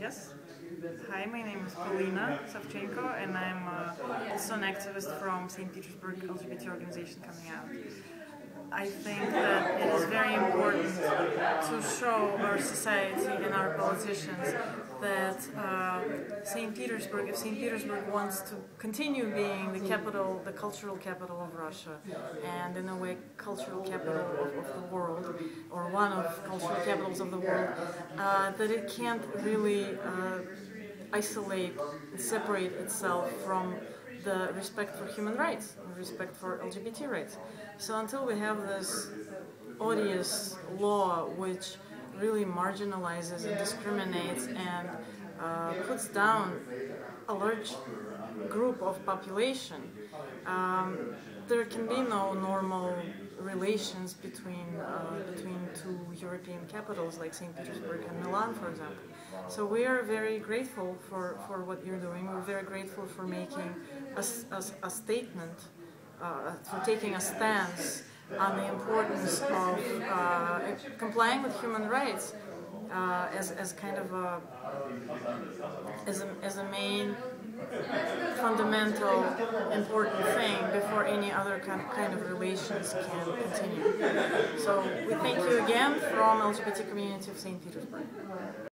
Yes. Hi, my name is Polina Savchenko, and I'm also an activist from St. Petersburg LGBT organization coming out. I think that it is very important to show our society and our politicians that if St. Petersburg wants to continue being the capital, the cultural capital of Russia, and in a way cultural capital of the world, or one of cultural capitals of the world, that it can't really isolate and separate itself from the respect for human rights, respect for LGBT rights. So until we have this odious law which really marginalizes and discriminates and puts down a large group of population, there can be no normal relations between two European capitals like St. Petersburg and Milan, for example. So we are very grateful for what you're doing. We're very grateful for making a statement, for taking a stance on the importance of complying with human rights as kind of as a main fundamental important thing before any other kind of relations can continue. So we thank you again from LGBT community of St. Petersburg.